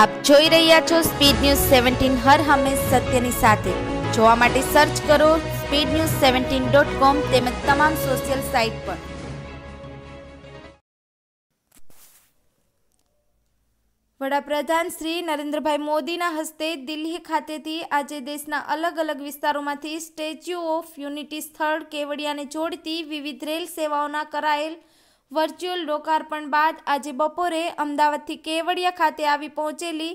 आप જોઈ રહ્યા છો સ્પીડ ન્યૂઝ 17 હર હંમેશ સત્યની સાથે જોવા માટે સર્ચ કરો speednews17.com તેમજ તમામ સોશિયલ સાઇટ પર। वडाप्रधान श्री नरेंद्रभाई मोदी हस्ते दिल्ही खाते थी आज देश अलग अलग विस्तारों में स्टेच्यू ऑफ यूनिटी स्थल केवड़िया ने जोड़ती विविध रेल सेवाओं करायेल वर्च्युअल लोकार्पण बाद आज बपोरे अमदावाद थी केवड़िया खाते आवी पहुंचेली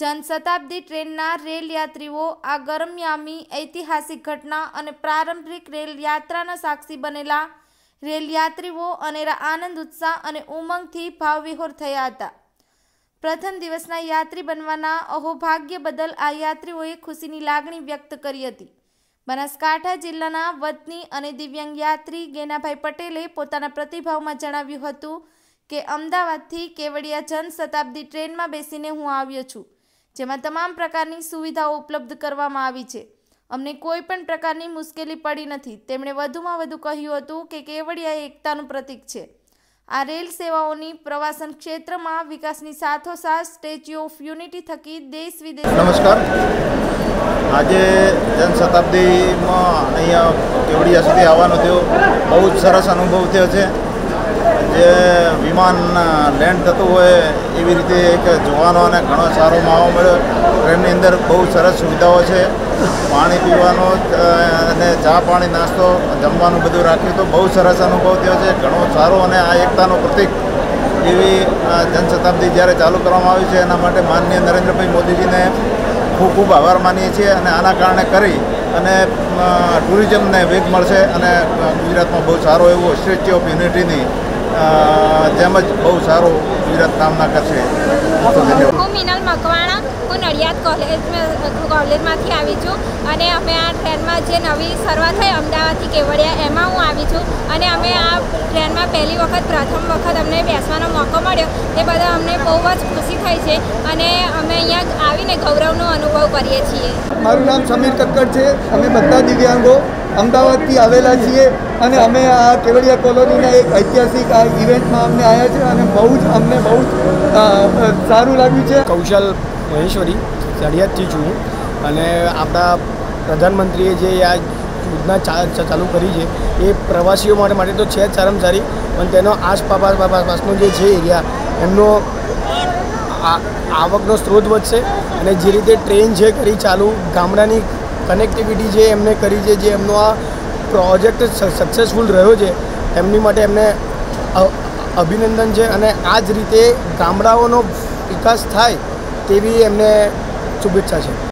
जनशताब्दी ट्रेन रेल यात्रीओ आ गरमयामी ऐतिहासिक घटना और प्रारंभिक रेल यात्रा साक्षी बनेला रेल यात्रीओ अनेरा आनंद उत्साह और उमंग थी भावविहोर थया हता। प्रथम दिवसना यात्री बनवाना अहोभाग्य बदल आ यात्रीओए खुशीनी लागणी व्यक्त करी हती। बनासकाठा जिल्लाना वतनी अने दिव्यांग यात्री गेनाभाई पटेले पोताना प्रतिभावमां जणाव्युं हतुं के अमदावादथी केवड़िया जनशताब्दी ट्रेन में बेसीने हूँ आव्यो छूं, जेमां तमाम प्रकारनी सुविधाओं उपलब्ध करवामां आवी छे। अमने कोईपण प्रकारनी मुश्केली पड़ी नथी। तेमणे वधुमां वधु कह्युं हतुं के केवड़िया एकतानुं प्रतीक छे। आ रेल सेवाओनी प्रवासन क्षेत्र में विकास नी साथो साथ स्टेच्यू ऑफ यूनिटी थकी देश विदेश। नमस्कार, आज जनशताब्दी में अहींया केवड़िया सुधी आवानो थयो बहुत सरस अनुभव थयो छे। जे विमान लैंड थतुं होय एवी रीते एक जोवानो अने घणो सारो माहौल मळ्यो। ट्रेननी अंदर बहुत सरस सुविधाओं है, पानी पीवानो अने चा पानी नास्तो जमवानुं बधुं राख्युं तो बहुत सरस अनुभव थयो छे, घणो सारो। अने आ एकतानो प्रतीक एवी जनशताब्दी ज्यारे चालू करवामां आवी छे एना माटे माननीय नरेंद्रभाई मोदीजीने खूब खूब आभार मानीए छीए। अने आना कारणे करी अने टूरिज्मने वेग मळशे अने गुजरातमां बहुत सारो एवो स्टेच्यू ऑफ यूनिटीनी जेमज बहुत सारो गुजरात कामना करशे। हूँ मीनल मकवाणा, हूँ नड़ियाद कॉलेज में आई छूँ और अमे आ ट्रेन में जो नवी शरूआत थी अमदावाद केवड़िया एम हूँ आई छूँ। अमे आ ट्रेन में पहली वखत प्रथम वखत अमने बेसवानो मौको मळ्यो ते बदल अमने बहुत खुशी थई छे अने अमे अहींया आवीने गौरवनो अनुभव करीए छीए। मारुं नाम समीर कक्कड़ छे। अमे बधा दिव्यांगो अमदावाद थी आवेला छीए अने अमे आ केवड़िया कोलोनीना एक ऐतिहासिक आ इवेंट में अमने आया छे अने बहुत सारूं लाग्युं छे। कौशल महेश्वरी नड़ियादथी छुं अने आपणा प्रधानमंत्रीए जे आ योजना चालू करी है ये प्रवासीओ माटे तो है सारामां सारी पण आसपासनो जे छे एरिया एमनो आवकनो स्रोत वधशे अने जे रीते ट्रेन जे करी चालू गामडानी कनेक्टिविटी जे एमने करी है जे एमनो आ प्रोजेक्ट सक्सेसफुल रह्यो छे एमनी माटे एमने अभिनंदन छे अने आ ज रीते गामडाओनो विकास थाय तेवी एमने शुभेच्छा छे।